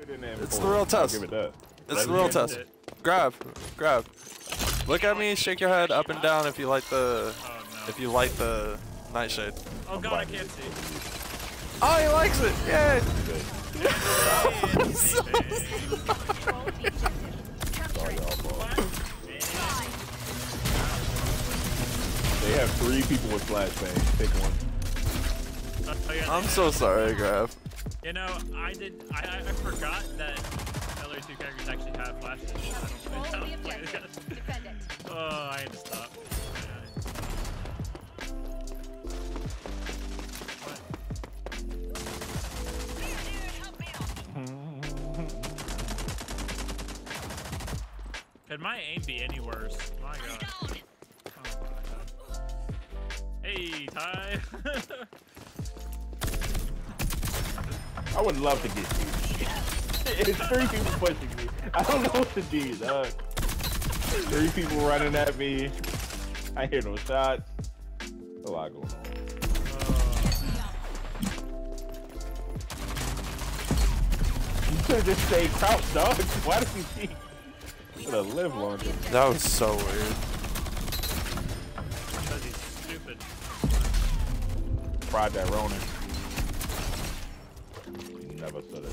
It's the real test. It's the real test. Grab, grab. Look at me, shake your head up and down if you like the, if you like the nightshade. Oh god, I can't see. Oh, he likes it. Yay! I'm so sorry. They have 3 people with flashbangs. Pick one. I'm so sorry, Grav. You know, I forgot that the other 2 characters actually have flashes. I don't play that. Oh, I had to stop. Could my aim be any worse? My god. Oh my god. Hey, Ty! I would love to get you. It's 3 people pushing me. I don't know what to do, dog. 3 people running at me. I hear no shots. A lot going on. You could just stay crouched, dog. Why did you see? I'm gonna live longer. That was so weird. Because he's stupid. Fried that Ronin. You never said it.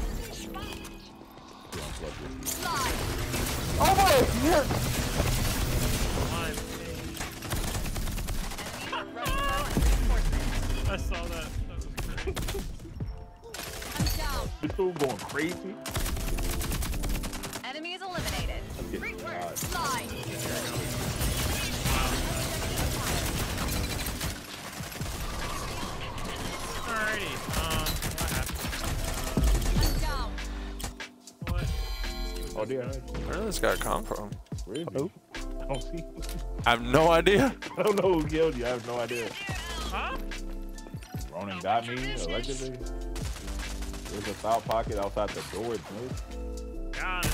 Oh my! You're... I saw that. That was good. I'm down. You still going crazy? Enemy is eliminated. Slide. Alrighty. What happened? I'm down. What? Oh dear. Where did this guy come from? Really? Who? I don't see. I have no idea. I don't know who killed you. I have no idea. Huh? Ronin got me allegedly. There's a foul pocket outside the door. Got it.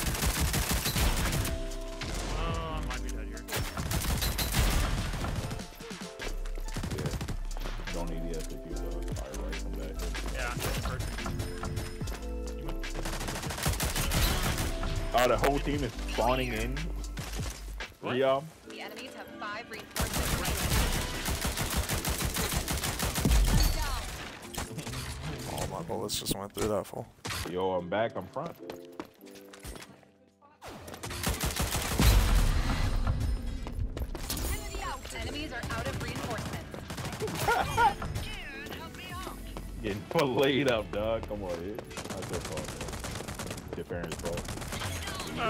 Oh, the whole team is spawning in. Yeah. The enemies have 5 reinforcements. Oh, my bullets just went through that fool. Yo, I'm back. I'm front. Enemy out. Enemies are out of reinforcements. Getting filleted up, dog. Come on, dude. That's your fault, man. Your parents' fault. Yo,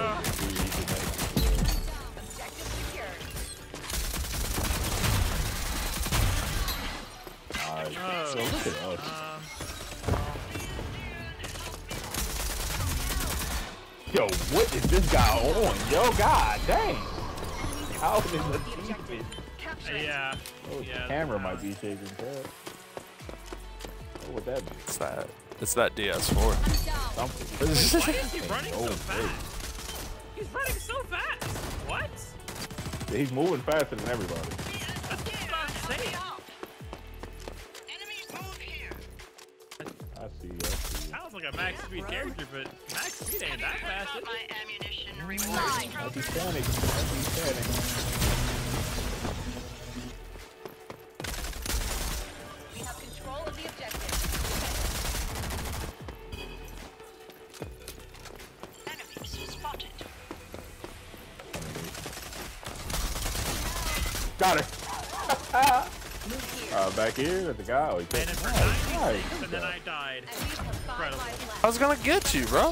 what is this guy on? Yo, god dang. How is the team? Yeah. Oh, yeah, the camera might be shaking. What would that be? It's that DS4. Why is he running so fast? He's running so fast! What? Yeah, he's moving faster than everybody. That's what I'm saying. Enemies move here. I see you. That was like a max speed character, but max speed ain't that fast. He's standing. We have control of the objective. Got it. Back here at the guy. Oh, and then I died. I was gonna get you, bro. I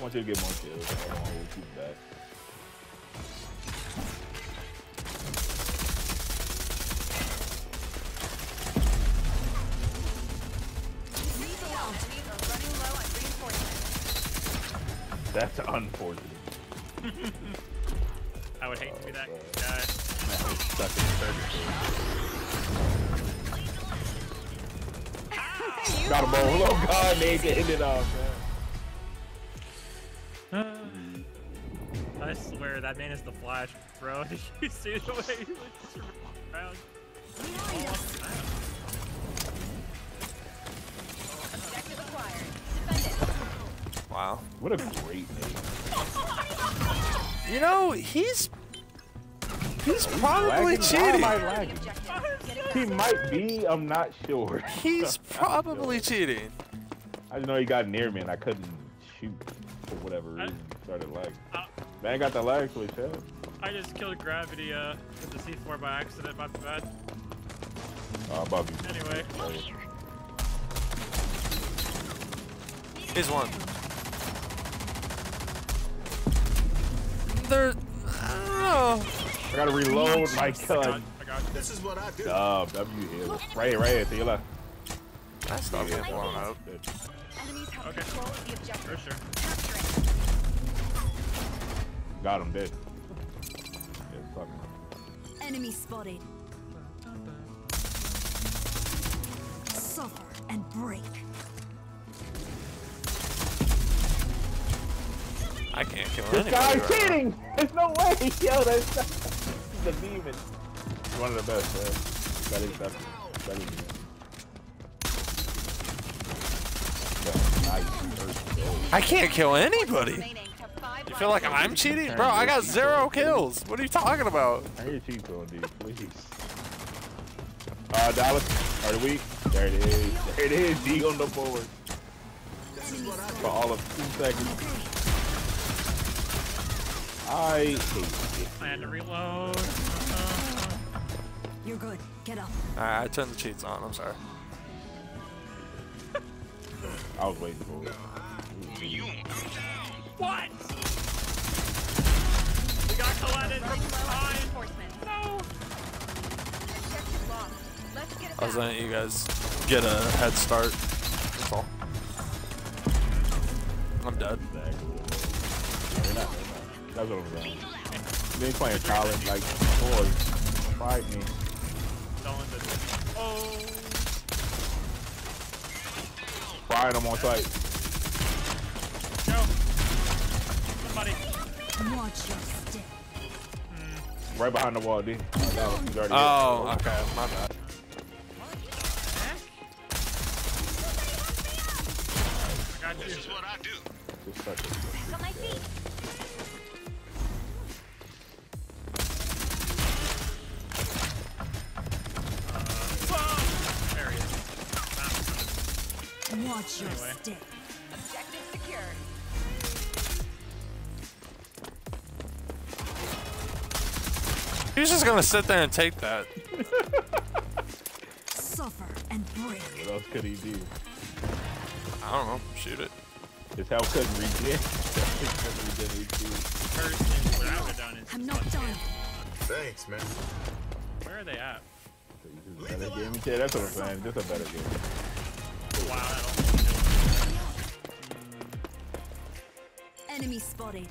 want you to get more kills. I want to keep back. That's unfortunate. I would hate to be that guy. Got a ball. Oh god, they ended it off, man. I swear that man is the Flash, bro. Did you see the way he looks around? Objective acquired. Defend it. What a great name. You know, he's probably cheating. He might be, I'm not sure. He's probably cheating. I just know he got near me and I couldn't shoot for whatever reason. Started lagging. Man got the lag switch out. I just killed Gravity with the C4 by accident, my bad. Bobby. Anyway. Here's one. There. I don't know. I gotta reload my gun. This is what I do. W here. Right here to your left. That's not gonna blow out. Okay. For sure. Got him dead. Enemy spotted. Suffer and break. I can't kill him. This guy's cheating! There's no way! Yo, that's not... He's a demon. He's one of the best, man. That is definitely. That is nice. I can't kill anybody! You feel like I'm cheating? Bro, I got 0 kills. What are you talking about? I hear cheat code, dude. Please. Dallas, are we? There it is. There it is. D on the board. For all of 2 seconds. I hate it. I had to reload. You're good. Get up. Alright, I turned the cheats on. I'm sorry. I was waiting for it. You come down. What? We got collided from behind. No. I was letting you guys get a head start. That's all. I'm dead. That's over. You've been playing college like boy. Fight me. Oh. Fired him on sight. Right behind the wall, dude. Oh, okay. My bad. This is what I do. There he is. Watch your step. Objective secured. He was just gonna sit there and take that. Suffer and break. What else could he do? I don't know. Shoot it. His health couldn't reach it. I'm not done. Thanks, man. Where are they at? Better game. Yeah, that's what I'm saying. Just a better game. Wow. Enemy spotted.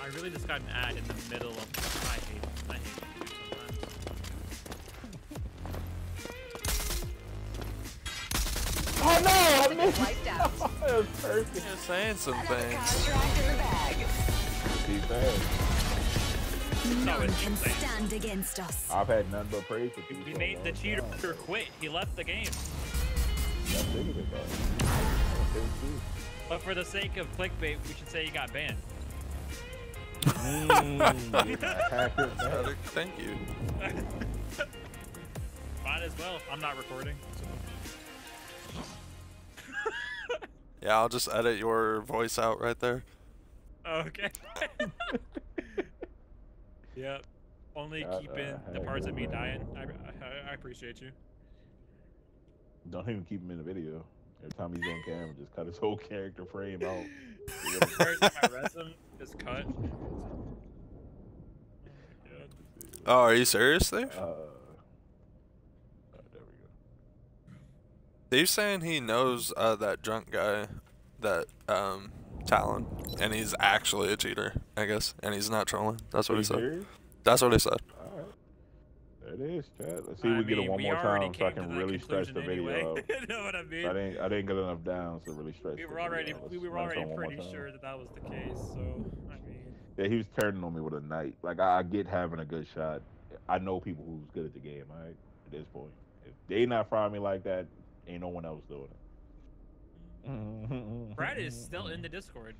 I really just got an ad in the middle of. I hate sometimes. Oh no! I missed. That was perfect. You're saying some things. None can stand against us. I've had none but praise for people. He made the cheater quit. He left the game. That's it, but for the sake of clickbait, we should say you got banned. Thank you. Might as well. I'm not recording. So. Yeah, I'll just edit your voice out right there. Okay. Yep. Only keep in the parts of me dying. I appreciate you. Don't even keep him in the video. Every time he's on camera, just cut his whole character frame out. My resume is cut. Oh, are you serious, Dave? There we go. Dave's saying he knows that drunk guy, that Talon, and he's actually a cheater, I guess, and he's not trolling. That's what he said. Serious? That's what he said. All right. It is, Chad. Let's see if we get it one more time so I can really stretch the video up. You know what I mean? I didn't get enough downs to really stretch the video. We were already pretty sure that that was the case, so, I mean. Yeah, he was turning on me with a knife. Like, I get having a good shot. I know people who's good at the game, all right, at this point. If they not frying me like that, ain't no one else doing it. Brad is still in the Discord.